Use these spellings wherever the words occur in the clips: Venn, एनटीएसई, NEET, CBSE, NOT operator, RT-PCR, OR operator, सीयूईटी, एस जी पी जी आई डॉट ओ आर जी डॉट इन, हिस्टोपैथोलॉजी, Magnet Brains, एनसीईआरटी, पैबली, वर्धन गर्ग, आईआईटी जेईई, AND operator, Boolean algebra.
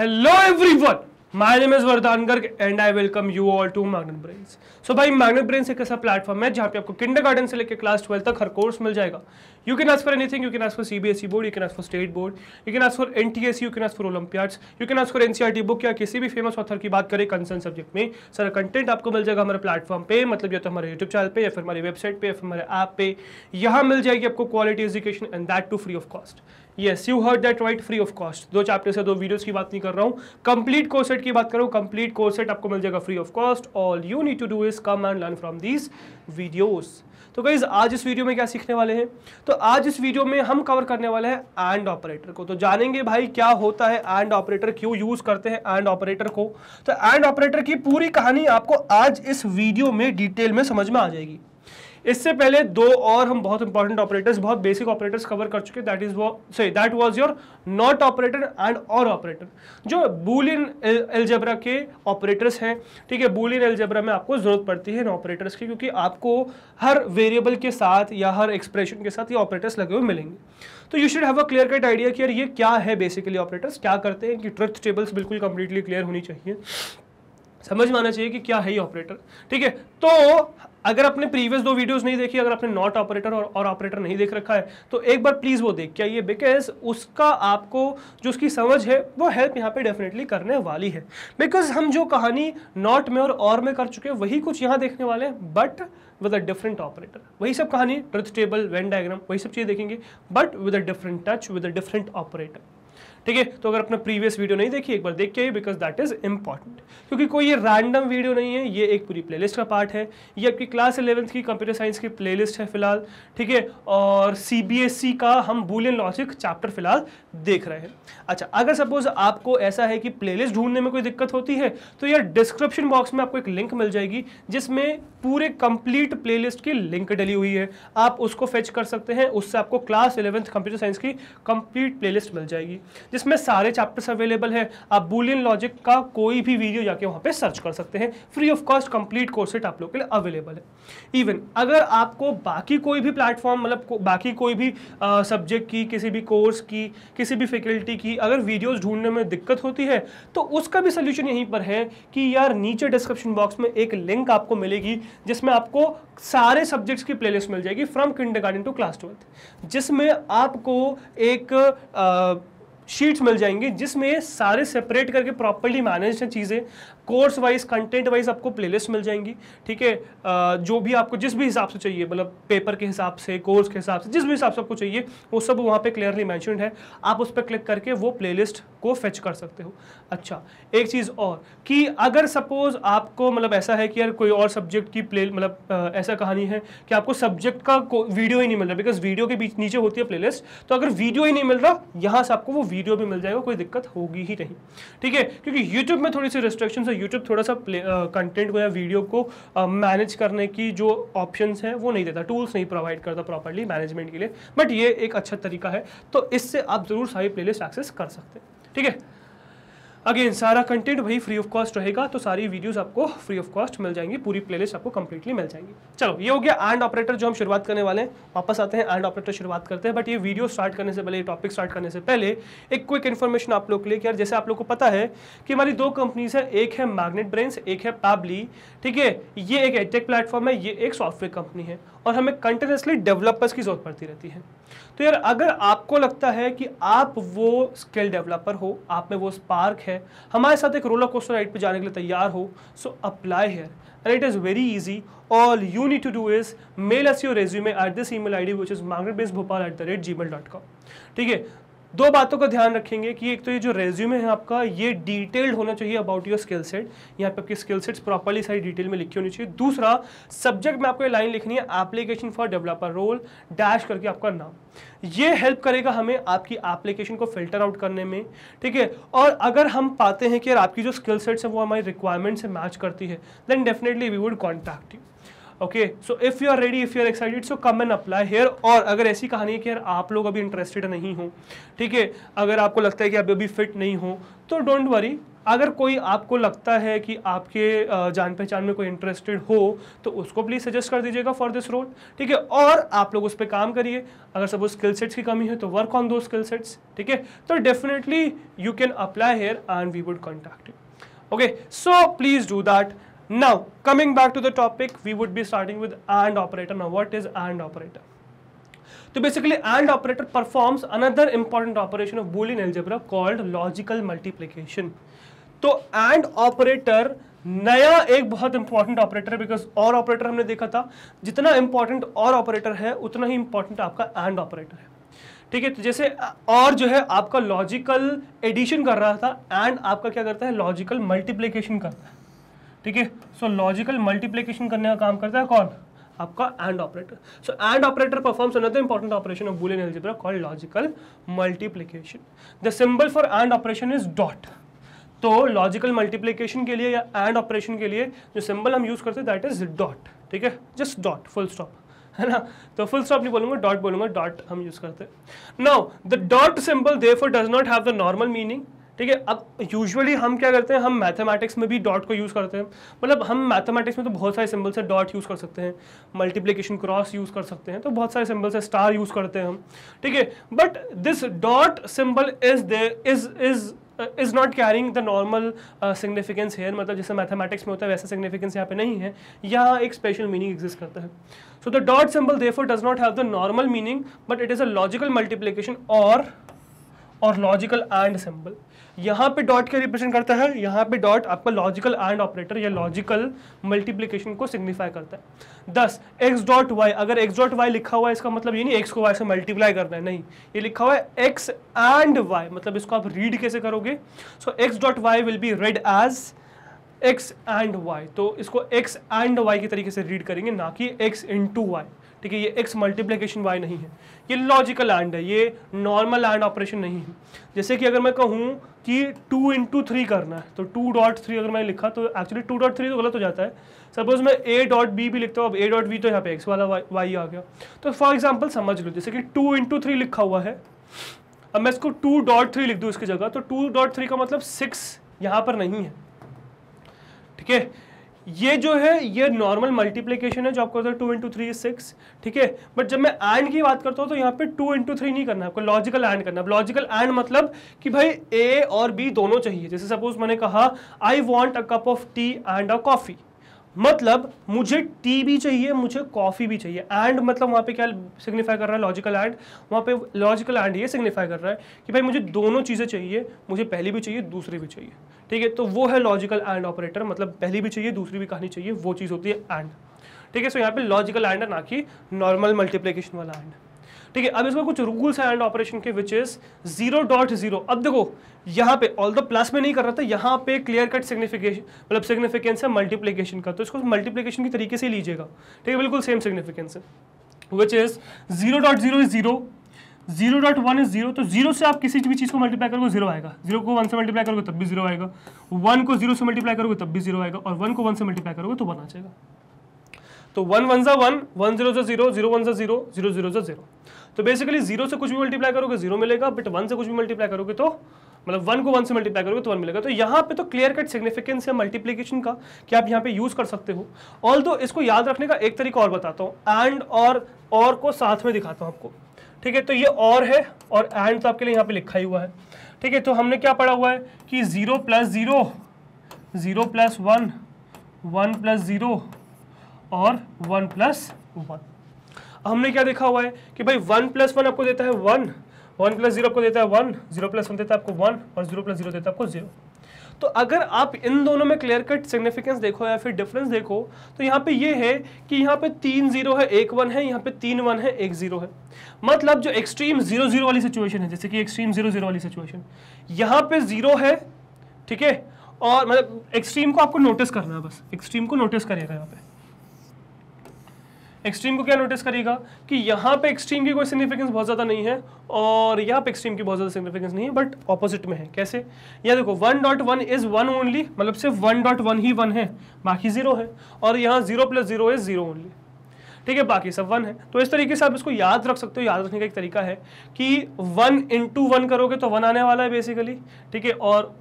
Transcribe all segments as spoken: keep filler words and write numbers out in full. Hello everyone, my name is वर्धन गर्ग and I welcome you all to Magnet Brains. So भाई, Magnet brains एक ऐसा platform है जहाँ पे आपको किंडरगार्टन से लेकर क्लास ट्वेल्थ तक हर कोर्स मिल जाएगा। You can ask for anything, you can ask for CBSE board, you can ask for state board, you can ask for एनटीएसई, you can ask for olympiads, you can ask for एनसीईआरटी book या किसी भी famous author की बात करें concern subject में। सारा content आपको मिल जाएगा हमारे प्लेटफॉर्म पे, मतलब या तो हमारे यूट्यूब चैनल पे या फिर हमारी वेबसाइट पे या फिर हमारे ऐप पे। यहाँ मिल जाएगी आपको quality education and that too free of cost. Yes, you heard that right, free of cost. दो चैप्टर से दो वीडियोस की बात नहीं कर रहा हूँ, कंप्लीट कोर्स सेट की बात कर रहा हूँ। कंप्लीट कोर्स सेट आपको मिल जाएगा free of cost. All you need to do is come and learn from these videos. तो गाइस, आज इस वीडियो में क्या सीखने वाले हैं? तो आज इस वीडियो में हम कवर करने वाले हैं एंड ऑपरेटर को। तो जानेंगे भाई क्या होता है एंड ऑपरेटर, क्यों यूज करते हैं एंड ऑपरेटर को। तो एंड ऑपरेटर की पूरी कहानी आपको आज इस वीडियो में डिटेल में समझ में आ जाएगी। इससे पहले दो और हम बहुत इंपॉर्टेंट ऑपरेटर्स, बहुत बेसिक ऑपरेटर्स कवर कर चुके। That is sorry that was your not operator and or operator, जो बूलियन अलजेब्रा के ऑपरेटर्स हैं। ठीक है, बूलियन अलजेब्रा में आपको जरूरत पड़ती है इन ऑपरेटर्स की, क्योंकि आपको हर वेरिएबल के साथ या हर एक्सप्रेशन के साथ ये ऑपरेटर्स लगे हुए मिलेंगे। तो you should have a clear cut idea कि यार ये क्या है, बेसिकली ऑपरेटर्स क्या करते हैं। कि ट्रुथ टेबल्स बिल्कुल कंप्लीटली क्लियर होनी चाहिए, समझ में आना चाहिए कि क्या है ये ऑपरेटर। ठीक है, तो अगर आपने प्रीवियस दो वीडियोस नहीं देखी, अगर आपने नॉट ऑपरेटर और और ऑपरेटर नहीं देख रखा है, तो एक बार प्लीज़ वो देख के आइए, बिकॉज उसका आपको जो उसकी समझ है वो हेल्प यहाँ पे डेफिनेटली करने वाली है। बिकॉज हम जो कहानी नॉट में और और में कर चुके हैं वही कुछ यहाँ देखने वाले हैं, but with a different operator. वही सब कहानी, ट्रुथ टेबल, वेन डायग्राम, वही सब चीज़ देखेंगे, but with a different touch, with a different operator. ठीक है, तो अगर अपना प्रीवियस वीडियो नहीं देखी, एक बार देख के आइए, बिकॉज दैट इज इंपॉर्टेंट। क्योंकि कोई ये रैंडम वीडियो नहीं है, ये एक पूरी प्लेलिस्ट का पार्ट है। ये आपकी क्लास इलेवंथ की कंप्यूटर साइंस की प्लेलिस्ट है फिलहाल। ठीक है, और सीबीएसई का हम बूलियन लॉजिक चैप्टर फिलहाल देख रहे हैं। अच्छा, अगर सपोज आपको ऐसा है कि प्लेलिस्ट ढूंढने में कोई दिक्कत होती है, तो यार डिस्क्रिप्शन बॉक्स में आपको एक लिंक मिल जाएगी जिसमें पूरे कंप्लीट प्लेलिस्ट की लिंक डली हुई है। आप उसको फेच कर सकते हैं, उससे आपको क्लास इलेवंथ कंप्यूटर साइंस की कंप्लीट प्लेलिस्ट मिल जाएगी जिसमें सारे चैप्टर्स अवेलेबल है। आप बूलियन लॉजिक का कोई भी वीडियो जाके वहाँ पे सर्च कर सकते हैं, free of cost. Complete course set आप लोगों के लिए अवेलेबल है। इवन अगर आपको बाकी कोई भी प्लेटफॉर्म, मतलब बाकी कोई भी सब्जेक्ट की, किसी भी कोर्स की, किसी भी फैकल्टी की अगर वीडियोज़ ढूंढने में दिक्कत होती है, तो उसका भी सोल्यूशन यहीं पर है कि यार नीचे डिस्क्रिप्शन बॉक्स में एक लिंक आपको मिलेगी जिसमें आपको सारे सब्जेक्ट्स की प्लेलिस्ट मिल जाएगी from kindergarten to class twelfth, जिसमें आपको एक आ, शीट्स मिल जाएंगी जिसमें सारे सेपरेट करके प्रॉपर्ली मैनेज हैं चीज़ें। कोर्स वाइज, कंटेंट वाइज आपको प्लेलिस्ट मिल जाएंगी। ठीक है, जो भी आपको जिस भी हिसाब से चाहिए, मतलब पेपर के हिसाब से, कोर्स के हिसाब से, जिस भी हिसाब से आपको चाहिए वो सब वहाँ पे क्लियरली मेंशन्ड है। आप उस पर क्लिक करके वो प्लेलिस्ट को फेच कर सकते हो। अच्छा, एक चीज़ और कि अगर सपोज आपको, मतलब ऐसा है कि यार कोई और सब्जेक्ट की प्ले मतलब ऐसा कहानी है कि आपको सब्जेक्ट का वीडियो ही नहीं मिल रहा, बिकॉज वीडियो के बीच नीचे होती है प्लेलिस्ट, तो अगर वीडियो ही नहीं मिल रहा, यहाँ से आपको वो वीडियो भी मिल जाएगा, कोई दिक्कत होगी ही नहीं। ठीक है, क्योंकि YouTube में थोड़ी सी रिस्ट्रिक्शन है, YouTube थोड़ा सा कंटेंट को या वीडियो को मैनेज करने की जो ऑप्शंस हैं वो नहीं देता, टूल्स नहीं प्रोवाइड करता प्रॉपर्ली मैनेजमेंट के लिए। बट ये एक अच्छा तरीका है, तो इससे आप जरूर सारी प्लेलिस्ट एक्सेस कर सकते हैं। ठीक है, अगेन सारा कंटेंट वही फ्री ऑफ कॉस्ट रहेगा, तो सारी वीडियोस आपको फ्री ऑफ कॉस्ट मिल जाएंगी, पूरी प्लेलिस्ट आपको कंप्लीटली मिल जाएंगी। चलो, ये हो गया एंड ऑपरेटर जो हम शुरुआत करने वाले हैं। वापस आते हैं एंड ऑपरेटर, शुरुआत करते हैं। बट ये वीडियो स्टार्ट करने से पहले, ये टॉपिक स्टार्ट करने से पहले एक क्विक इन्फॉर्मेशन आप लोग के लिए। यार जैसे आप लोग को पता है कि हमारी दो कंपनीज है, एक है मैग्नेट ब्रेन्स, एक है पैबली। ठीक है, ये एक एडटेक प्लेटफॉर्म है, ये एक सॉफ्टवेयर कंपनी है, और हमें कंटिन्यूसली डेवलपर्स की जरूरत पड़ती रहती है। तो यार अगर आपको लगता है कि आप वो स्किल डेवलपर हो, आप में वो स्पार्क है, हमारे साथ एक रोलर कोस्टर राइड पे जाने के लिए तैयार हो, so apply here and it is very easy. All you need to do is mail us your resume at this email ID which is magnetbrainsbhopal at the rate Gmail dot com. ठीक है, दो बातों का ध्यान रखेंगे कि एक तो ये जो रेज्यूमे है आपका, ये डिटेल्ड होना चाहिए अबाउट योर स्किल सेट। यहाँ पे आपकी स्किल सेट्स प्रॉपर्ली सारी डिटेल में लिखी होनी चाहिए। दूसरा, सब्जेक्ट में आपको ये लाइन लिखनी है, application for developer role dash करके आपका नाम। ये हेल्प करेगा हमें आपकी एप्लीकेशन को फिल्टर आउट करने में। ठीक है, और अगर हम पाते हैं कि यार आपकी जो स्किल सेट्स है वो हमारी रिक्वायरमेंट से मैच करती है, then definitely we would contact you. Okay, so if you are ready, if you are excited, so come and apply here. और अगर ऐसी कहानी है कि यार आप लोग अभी इंटरेस्टेड नहीं हो, ठीक है, अगर आपको लगता है कि आप अभी फिट नहीं हो, तो डोंट वरी, अगर कोई आपको लगता है कि आपके जान पहचान में कोई इंटरेस्टेड हो तो उसको प्लीज़ सजेस्ट कर दीजिएगा फॉर दिस रोल, ठीक है। और आप लोग उस पर काम करिए, अगर सपोज स्किल सेट्स की कमी है तो work on those skill sets, ठीक है। तो definitely you can apply here and we would contact you, okay. So please do that. Now coming back to the topic, we would be starting with AND operator. Now what is AND operator? So basically AND operator performs another important operation of Boolean algebra called logical multiplication. So AND operator नया एक बहुत important operator है, because or operator हमने देखा था जितना important or operator है उतना ही इंपॉर्टेंट आपका एंड ऑपरेटर है, ठीक है। तो जैसे और जो है आपका लॉजिकल एडिशन कर रहा था, एंड आपका क्या करता है, लॉजिकल मल्टीप्लीकेशन करता है, ठीक है। सो लॉजिकल मल्टीप्लिकेशन करने का काम करता है कौन, आपका and operator. So and operator performs another important operation of Boolean algebra called logical multiplication. The symbol for and operation is dot. तो लॉजिकल मल्टीप्लिकेशन के लिए या एंड ऑपरेशन के लिए जो सिंबल हम यूज करते हैं दैट इज डॉट, ठीक है। जस्ट डॉट, फुल स्टॉप, है ना। तो फुल स्टॉप नहीं बोलूंगा, डॉट बोलूंगा, डॉट हम यूज करते हैं। Now the dot symbol therefore does not have the normal meaning, ठीक है। अब यूजुअली हम क्या करते हैं, हम मैथमेटिक्स में भी डॉट को यूज़ करते हैं, मतलब हम मैथमेटिक्स में तो बहुत सारे सिंबल से डॉट यूज़ कर सकते हैं, मल्टीप्लिकेशन क्रॉस यूज़ कर सकते हैं, तो बहुत सारे सिंबल से स्टार यूज़ करते हैं हम, ठीक है। But this dot symbol is there is is is not carrying the normal significance here, मतलब जैसे मैथमेटिक्स में होता है वैसा सिग्निफिकेंस यहाँ पे नहीं है, यहाँ एक स्पेशल मीनिंग एग्जिस्ट करता है। So the dot symbol therefore does not have the normal meaning but it is a logical multiplication और और लॉजिकल एंड सिंबल। यहाँ पे डॉट क्या रिप्रेजेंट करता है, यहाँ पे डॉट आपका लॉजिकल एंड ऑपरेटर या लॉजिकल मल्टीप्लिकेशन को सिग्निफाई करता है। दस एक्स डॉट वाई, अगर एक्स डॉट वाई लिखा हुआ है इसका मतलब ये नहीं एक्स को वाई से मल्टीप्लाई करना है, नहीं, ये लिखा हुआ है एक्स एंड वाई, मतलब इसको आप रीड कैसे करोगे। So X dot Y will be read as X and Y, तो इसको एक्स एंड वाई के तरीके से रीड करेंगे, ना कि एक्स इंटू वाई, ठीक है। ये एक्स मल्टीप्लिकेशन वाई नहीं है, ये लॉजिकल एंड है, ये नॉर्मल एंड ऑपरेशन नहीं है। जैसे कि अगर मैं कहूँ कि टू इंटू थ्री करना है तो टू डॉट थ्री अगर मैं लिखा तो एक्चुअली टू डॉट थ्री तो गलत हो जाता है, सपोज मैं ए डॉट बी भी लिखता हूँ, अब ए डॉट बी तो यहाँ पे एक्स वाला वाई आ गया। तो फॉर एग्जाम्पल समझ लो जैसे कि टू इंटू थ्री लिखा हुआ है, अब मैं इसको टू डॉट थ्री लिख दूँ इसकी जगह, तो टू डॉट थ्री का मतलब सिक्स यहाँ पर नहीं है, ठीक है। ये जो है ये नॉर्मल मल्टीप्लिकेशन है जो आपको होता है two into three is six, ठीक है। बट जब मैं एंड की बात करता हूँ तो यहाँ पे टू इंटू थ्री नहीं करना है, आपको लॉजिकल एंड करना है। लॉजिकल एंड मतलब कि भाई ए और बी दोनों चाहिए। जैसे सपोज मैंने कहा I want a cup of tea and a coffee, मतलब मुझे टी भी चाहिए, मुझे कॉफ़ी भी चाहिए। एंड मतलब वहाँ पे क्या सिग्निफाई कर रहा है, लॉजिकल एंड, वहाँ पे लॉजिकल एंड ये सिग्निफाई कर रहा है कि भाई मुझे दोनों चीज़ें चाहिए, मुझे पहली भी चाहिए दूसरी भी चाहिए, ठीक है। तो वो है लॉजिकल एंड ऑपरेटर, मतलब पहली भी चाहिए दूसरी भी कहानी चाहिए, वो चीज़ होती है एंड, ठीक है। सो यहाँ पर लॉजिकल एंड है, ना कि नॉर्मल मल्टीप्लीकेशन वाला एंड, ठीक है। अब इसमें कुछ रूल्स है एंड ऑपरेशन के, which is zero dot zero. अब देखो यहाँ पे ऑल द प्लस में नहीं कर रहा था, यहाँ पे क्लियर कट सिग्निफिकेशन मतलब सिग्निफिकेंस है मल्टीप्लिकेशन का, तो इसको मल्टीप्लिकेशन के तरीके से लीजिएगा, ठीक है। बिल्कुल सेम सिग्निफिकेंस है, which is zero dot zero is zero, zero dot one is zero. तो जीरो से आप किसी भी चीज़ को मल्टीप्लाई करोगे जीरो आएगा, जीरो को वन से मल्टीप्लाई करोगे तब भी जीरो आएगा, वन को जीरो से मल्टीप्लाई करोगे तब भी जीरो आएगा, और वन को वन से मल्टीप्लाई करोगे तो वन आ जाएगा। तो वन वन ज़ा वन, वन जीरो ज़ा जीरो, जीरो वन ज़ा जीरो, जीरो जीरो ज़ा जीरो। तो बेसिकली जीरो से कुछ भी मल्टीप्लाई करोगे जीरो मिलेगा, बट वन से कुछ भी मल्टीप्लाई करोगे तो मतलब वन को वन से मल्टीप्लाई करोगे तो वन मिलेगा। तो यहाँ पे तो क्लियर कट सिग्निफिकेंस है मल्टीप्लिकेशन का कि आप यहाँ पे यूज़ कर सकते हो। ऑल्दो इसको याद रखने का एक तरीका और बताता हूँ, एंड और, और को साथ में दिखाता हूँ आपको, ठीक है। तो ये और है और एंड तो आपके लिए यहाँ पे लिखा ही हुआ है, ठीक है। तो हमने क्या पढ़ा हुआ है कि zero plus zero, zero plus one, one plus zero और वन प्लस वन। हमने क्या देखा हुआ है कि भाई वन प्लस वन आपको देता है वन, वन प्लस जीरो आपको देता है वन, जीरो प्लस वन देता है आपको वन, और जीरो प्लस जीरो देता है आपको जीरो। तो अगर आप इन दोनों में क्लियर कट सिग्निफिकेंस देखो या फिर डिफरेंस देखो तो यहाँ पे ये है कि यहाँ पे तीन जीरो है एक वन है, यहाँ पे तीन वन है एक जीरो है। मतलब जो एक्सट्रीम जीरो जीरो वाली सिचुएशन है, जैसे कि एक्सट्रीम जीरो जीरो वाली सिचुएशन, यहाँ पे जीरो है, ठीक है। और मतलब एक्सट्रीम को आपको नोटिस करना है, बस एक्सट्रीम को नोटिस करिएगा। यहाँ पे एक्सट्रीम को क्या नोटिस करिएगा कि यहाँ पे एक्सट्रीम की कोई सिग्निफिकेंस बहुत ज़्यादा नहीं है और यहाँ पे एक्सट्रीम की बहुत ज़्यादा सिग्निफिकेंस नहीं है, बट ऑपोजिट में है। कैसे, यहाँ देखो one dot one is one only, मतलब सिर्फ वन डॉट वन ही वन है, बाकी जीरो है, और यहाँ zero plus zero is zero only, ठीक है, बाकी सब वन है। तो इस तरीके से आप इसको याद रख सकते हो। याद रखने का एक तरीका है कि वन इंटू वन करोगे तो वन आने वाला है बेसिकली, ठीक है, और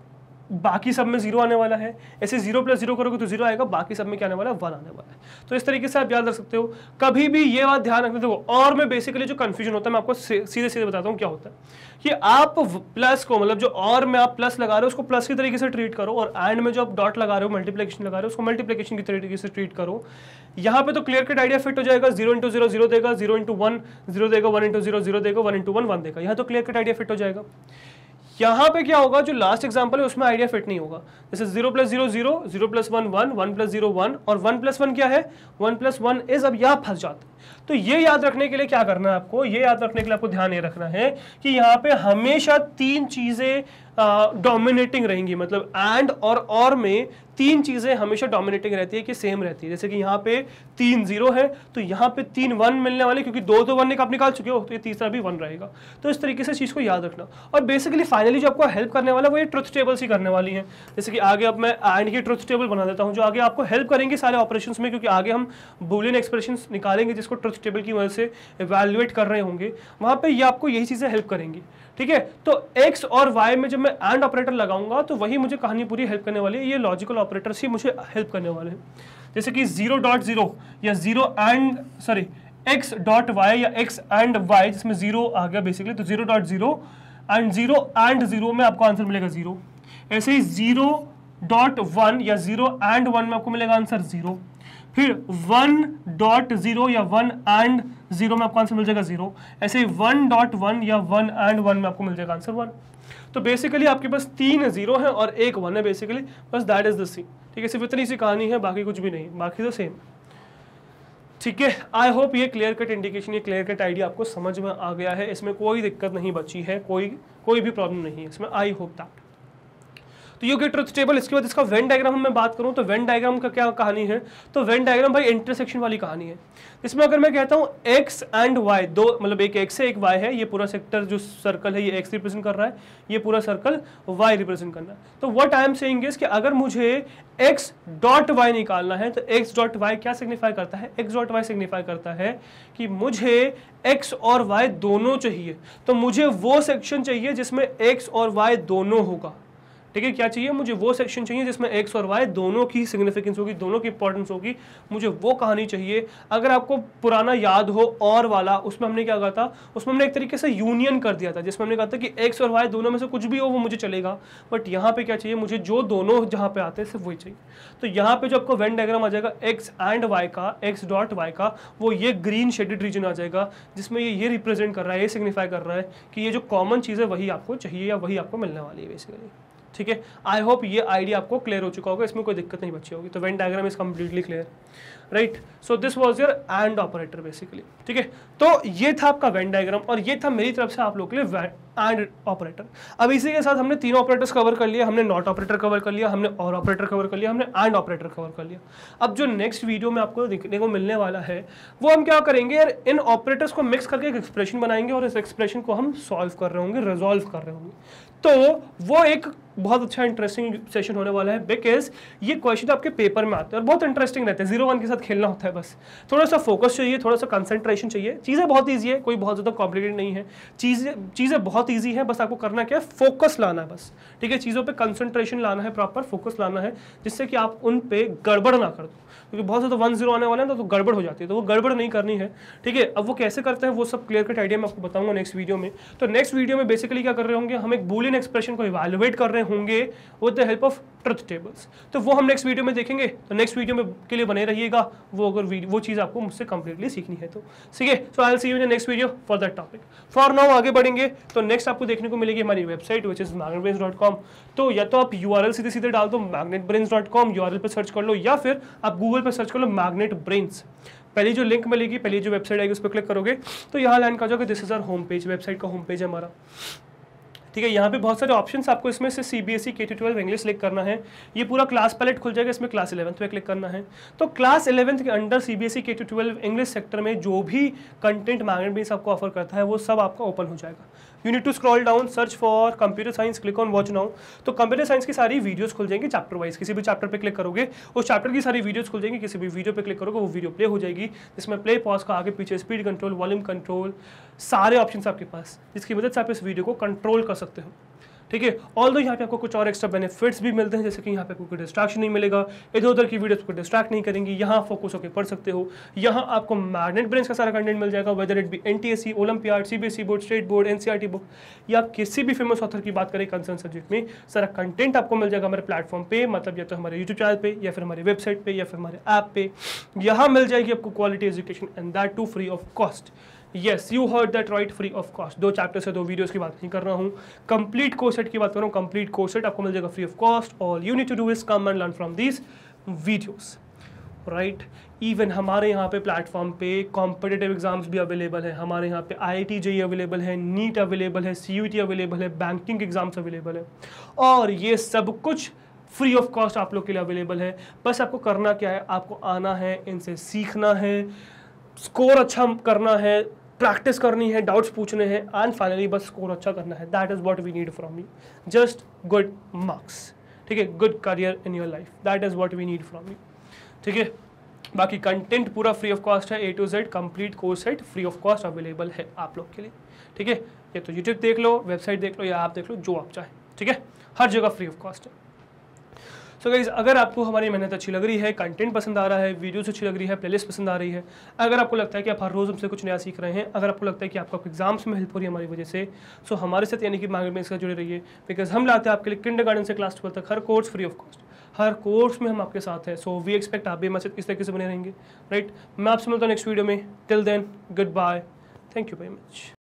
बाकी सब में जीरो आने वाला है, ऐसे जीरो प्लस जीरो करोगे तो जीरो आएगा, बाकी सब में क्या आने वाला है, वन आने वाला है। तो इस तरीके से आप याद रख सकते हो। कभी भी ये बात ध्यान रखते हो। और में बेसिकली जो कंफ्यूजन होता है मैं आपको सीधे सीधे बताता हूँ क्या होता है कि आप प्लस को मतलब जो और में आप प्लस लगा रहे हो उसको प्लस की तरीके से ट्रीट करो, और एंड में जो आप डॉट लगा रहे हो मल्टीप्लीकेशन लगा रहे हो उसको मल्टीप्लीकेशन की तरीके से ट्रीट करो। यहाँ पे तो क्लियर कट आइडिया फिट हो जाएगा, जीरो इंटू जीरो जीरो देगा, जीरो इंटू वन जीरो देगा, वन इंटू जीरो जीरो देगा, वन इंटू वन वन देगा। यहाँ तो क्लियर कट आइडिया फिट हो जाएगा। यहाँ पे क्या होगा, जो लास्ट एग्जाम्पल है उसमें आइडिया फिट नहीं होगा। जैसे zero plus zero zero, zero plus one one, one plus zero one, और वन प्लस वन क्या है, वन प्लस वन इज। अब यहाँ फंस जाते हैं। तो ये याद रखने के लिए क्या करना है आपको, ये याद रखने के लिए आपको ध्यान ये रखना है कि यहाँ पे हमेशा तीन चीज़ें डोमिनेटिंग रहेंगी, मतलब एंड और, और में तीन चीज़ें हमेशा डोमिनेटिंग रहती है कि सेम रहती है। जैसे कि यहाँ पे तीन जीरो है तो यहाँ पे तीन वन मिलने वाले, क्योंकि दो तो वन एक आप निकाल चुके हो तो ये तीसरा भी वन रहेगा। तो इस तरीके से चीज़ को याद रखना। और बेसिकली फाइनली जो आपको हेल्प करने वाला है वो ये ट्रुथ टेबल्स ही करने वाली है। जैसे कि आगे अब मैं एंड की ट्रुथ टेबल बना देता हूँ जो आगे आपको हेल्प करेंगे सारे ऑपरेशन में, क्योंकि आगे हम बूलियन एक्सप्रेशन निकालेंगे जिसको ट्रुथ टेबल की वजह से इवेल्युएट कर रहे होंगे, वहाँ पर ये आपको यही चीज़ें हेल्प करेंगी। ठीक है, तो एक्स और वाई में जब मैं एंड ऑपरेटर लगाऊंगा तो वही मुझे कहानी पूरी हेल्प करने वाली है, ये लॉजिकल ऑपरेटर्स ही मुझे हेल्प करने वाले हैं। जैसे कि जीरो डॉट जीरो या zero and sorry X dot Y या एक्स एंड वाई, जिसमें जीरो आ गया बेसिकली, तो zero dot zero and zero and zero में आपको आंसर मिलेगा जीरो। ऐसे ही जीरो डॉट वन या जीरो एंड वन में आपको मिलेगा आंसर जीरो। फिर वन डॉट जीरो या वन एंड जीरो में आपको आंसर मिल जाएगा जीरो। ऐसे ही वन डॉट वन या वन एंड वन में आपको मिल जाएगा आंसर वन। तो बेसिकली आपके पास तीन जीरो हैं और एक वन है बेसिकली, बस दैट इज द सी। ठीक है, सिर्फ इतनी सी कहानी है, बाकी कुछ भी नहीं, बाकी तो सेम। ठीक है, आई होप ये क्लियर कट इंडिकेशन, ये क्लियर कट आइडिया आपको समझ में आ गया है। इसमें कोई दिक्कत नहीं बची है, कोई कोई भी प्रॉब्लम नहीं है इसमें। I hope that. तो ये हो गया ट्रुथ टेबल। इसके बाद इसका वेन डायग्राम हम मैं बात करूँ तो वेन डायग्राम का क्या कहानी है, तो वेन डायग्राम भाई इंटरसेक्शन वाली कहानी है। इसमें अगर मैं कहता हूँ एक्स एंड वाई, दो मतलब एक एक्स है एक वाई है, ये पूरा सेक्टर जो सर्कल है ये एक्स रिप्रेजेंट कर रहा है, ये पूरा सर्कल वाई रिप्रेजेंट करना है। तो what I am saying is कि अगर मुझे एक्स डॉट वाई निकालना है तो एक्स डॉट वाई क्या सिग्निफाई करता है, एक्स डॉट वाई सिग्निफाई करता है कि मुझे एक्स और वाई दोनों चाहिए। तो मुझे वो सेक्शन चाहिए जिसमें एक्स और वाई दोनों होगा। ठीक है, क्या चाहिए, मुझे वो सेक्शन चाहिए जिसमें एक्स और वाई दोनों की सिग्निफिकेंस होगी, दोनों की इंपॉर्टेंस होगी, मुझे वो कहानी चाहिए। अगर आपको पुराना याद हो और वाला, उसमें हमने क्या कहा था, उसमें हमने एक तरीके से यूनियन कर दिया था, जिसमें हमने कहा था कि एक्स और वाई दोनों में से कुछ भी हो वो मुझे चलेगा। बट यहाँ पे क्या चाहिए, मुझे जो दोनों जहाँ पे आते हैं सिर्फ वही चाहिए। तो यहाँ पे जो आपको वेन डायग्राम आ जाएगा एक्स एंड वाई का, एक्स डॉट वाई का, वो ये ग्रीन शेडेड रीजन आ जाएगा जिसमें ये ये रिप्रेजेंट कर रहा है, ये सिग्निफाई कर रहा है कि ये जो कॉमन चीज़ है वही आपको चाहिए या वही आपको मिलने वाली है बेसिकली। ठीक है, आई होप ये आइडिया आपको क्लियर हो चुका होगा, इसमें कोई दिक्कत नहीं बची होगी। तो Venn diagram is completely clear, right. So this was your and operator basically. ठीक है, तो ये था आपका वेन डायग्राम और ये था मेरी तरफ से आप लोगों के लिए एंड ऑपरेटर। अब इसी के साथ हमने तीन ऑपरेटर्स कवर कर लिए, हमने नॉट ऑपरेटर कवर कर लिया, हमने और ऑपरेटर कवर कर लिया, हमने एंड ऑपरेटर कवर कर लिया। अब जो नेक्स्ट वीडियो में आपको देखने को मिलने वाला है वो हम क्या करेंगे यार, इन ऑपरेटर्स को मिक्स करके एक एक्सप्रेशन बनाएंगे और इस एक्सप्रेशन को हम सॉल्व कर रहे होंगे, रिजॉल्व कर रहे होंगे। तो वो एक बहुत अच्छा इंटरेस्टिंग सेशन होने वाला है, बिकॉज ये क्वेश्चन आपके पेपर में आते हैं और बहुत इंटरेस्टिंग रहते हैं। जीरो वन के साथ खेलना होता है, बस थोड़ा सा फोकस चाहिए, थोड़ा सा कंसंट्रेशन चाहिए। चीज़ें बहुत ईजी है, कोई बहुत ज़्यादा कॉम्प्लिकेटेड नहीं है, चीज़ें चीज़ें बहुत ईजी है। बस आपको करना क्या है, फोकस लाना है बस। ठीक है, चीज़ों पर कंसंट्रेशन लाना है, प्रॉपर फोकस लाना है, जिससे कि आप उन पर गड़बड़ ना कर दो, क्योंकि बहुत ज़्यादा वन जीरो आने वाले हैं तो गड़बड़ हो जाती है, तो वो गड़बड़ नहीं करनी है। ठीक है, अब वो कैसे करते हैं वो सब क्लियर कट आइडिया मैं आपको बताऊंगा नेक्स्ट वीडियो में। तो नेक्स्ट वीडियो में बेसिकली क्या कर रहे होंगे, हम एक बूलियन एक्सप्रेशन को इवैल्यूएट कर रहे होंगे with the help of truth tables. तो वो हम नेक्स्ट वीडियो में देखेंगे, तो नेक्स्ट वीडियो में के लिए बने रहिएगा, वो अगर वो चीज़ आपको मुझसे कंप्लीटली सीखनी है तो। ठीक है, so I will see you in next video for that topic. For now आगे बढ़ेंगे तो नेक्स्ट आपको देखने को मिलेगी हमारी website which is Magnet Brains dot com. तो या तो आप यू आर एल सीधे सीधे डाल दो Magnet Brains dot com, U R L पर सर्च कर लो, या फिर आप गूगल पर सर्च कर लो मैग्नेट ब्रेन्स। पहली जो लिंक मिलेगी, पहली जो वेबसाइट आएगी उस पर क्लिक करोगे तो यहाँ लैंड कर जाओगे, this is our home page, website का होम पेज है हमारा। ठीक है, यहाँ पे बहुत सारे ऑप्शंस आपको इसमें से सीबीएसई के टू ट्वेल्व इंग्लिश क्लिक करना है, ये पूरा क्लास पैलेट खुल जाएगा, इसमें क्लास इलेवंथ पे क्लिक करना है। तो क्लास इलेवंथ के अंडर सीबीएसई के टू ट्वेल्व इंग्लिश सेक्टर में जो भी कंटेंट मैग्नेट ब्रेन्स आपको ऑफर करता है वो सब आपका ओपन हो जाएगा। You need to scroll down, search for computer science, click on watch now. तो कंप्यूटर साइंस की सारी वीडियोस खुल जाएंगी चैप्टर वाइज, किसी भी चैप्टर पे क्लिक करोगे उस चैप्टर की सारी वीडियोस खुल जाएंगी, किसी भी वीडियो पे क्लिक करोगे वो वीडियो प्ले हो जाएगी, जिसमें प्ले पॉज का आगे पीछे स्पीड कंट्रोल, वॉल्यूम कंट्रोल, सारे ऑप्शंस आपके पास, जिसकी मदद से आप इस वीडियो को कंट्रोल कर सकते हो। ठीक है। ऑल दो यहाँ पे आपको कुछ और एक्स्ट्रा बेनिफिट्स भी मिलते हैं, जैसे कि यहाँ पे आपको कोई डिस्ट्रैक्शन नहीं मिलेगा, इधर उधर की वीडियोस को डिस्ट्रैक्ट नहीं करेंगी, यहाँ फोकस होकर पढ़ सकते हो। यहाँ आपको मैग्नेट ब्रेन्स का सारा कंटेंट मिल जाएगा, whether it be एनटीएसई, olympiad, CBSE board, state board, एनसीईआरटी board या किसी भी फेमस ऑथर की बात करें कंसर्न सब्जेक्ट में, सारा कंटेंट आपको मिल जाएगा हमारे प्लेटफॉर्म पे, मतलब या तो हमारे यूट्यूब चैनल पे या फिर हमारे वेबसाइट पे या फिर हमारे ऐप पे। यहाँ मिल जाएगी आपको quality education and that too free of cost. Yes, you heard that right, free of cost. दो चैप्टर से दो वीडियोस की बात नहीं कर रहा हूँ, कंप्लीट कोर्स सेट की बात कर रहा हूँ। कंप्लीट कोर्स सेट आपको मिल जाएगा free of cost. All you need to do is come and learn from this videos, right. Even हमारे यहाँ पे प्लेटफॉर्म पे कॉम्पिटेटिव एग्जाम्स भी अवेलेबल है, हमारे यहाँ पे आईआईटी जेईई अवेलेबल है, नीट अवेलेबल है, सीयूईटी अवेलेबल है, बैंकिंग एग्जाम्स अवेलेबल है, और ये सब कुछ फ्री ऑफ कॉस्ट आप लोग के लिए अवेलेबल है। बस आपको करना क्या है, आपको आना है, इनसे सीखना है, स्कोर अच्छा करना है, प्रैक्टिस करनी है, डाउट्स पूछने हैं, एंड फाइनली बस स्कोर अच्छा करना है। That is what we need from you, just good marks, ठीक है, good career in your life, that is what we need from you, ठीक है। बाकी कंटेंट पूरा फ्री ऑफ कॉस्ट है, A to Z complete course set free of cost available है आप लोग के लिए, ठीक है। या तो यूट्यूब देख लो, वेबसाइट देख लो, या आप देख लो, जो आप चाहें, ठीक है, हर जगह फ्री ऑफ कॉस्ट है। सो गाइस, अगर आपको हमारी मेहनत अच्छी लग रही है, कंटेंट पसंद आ रहा है, वीडियोस अच्छी लग रही है, प्लेलिस्ट पसंद आ रही है, अगर आपको लगता है कि आप हर रोज़ हमसे कुछ नया सीख रहे हैं, अगर आपको लगता है कि आपको एग्जाम्स में हेल्प हो रही है हमारी वजह से, सो हमारे साथ यानी कि मैग्नेट ब्रेन्स से जुड़े रहिए, बिकॉज हम लाते हैं आपके लिए किंडरगार्टन से क्लास ट्वेल्थ तक हर कोर्स फ्री ऑफ कॉस्ट, हर कोर्स में हम आपके साथ हैं। सो वी एक्सपेक्ट आप भी हमारे साथ इस तरीके से बने रहेंगे, राइट। मैं आपसे मिलता हूँ नेक्स्ट वीडियो में, till then good bye, thank you very much.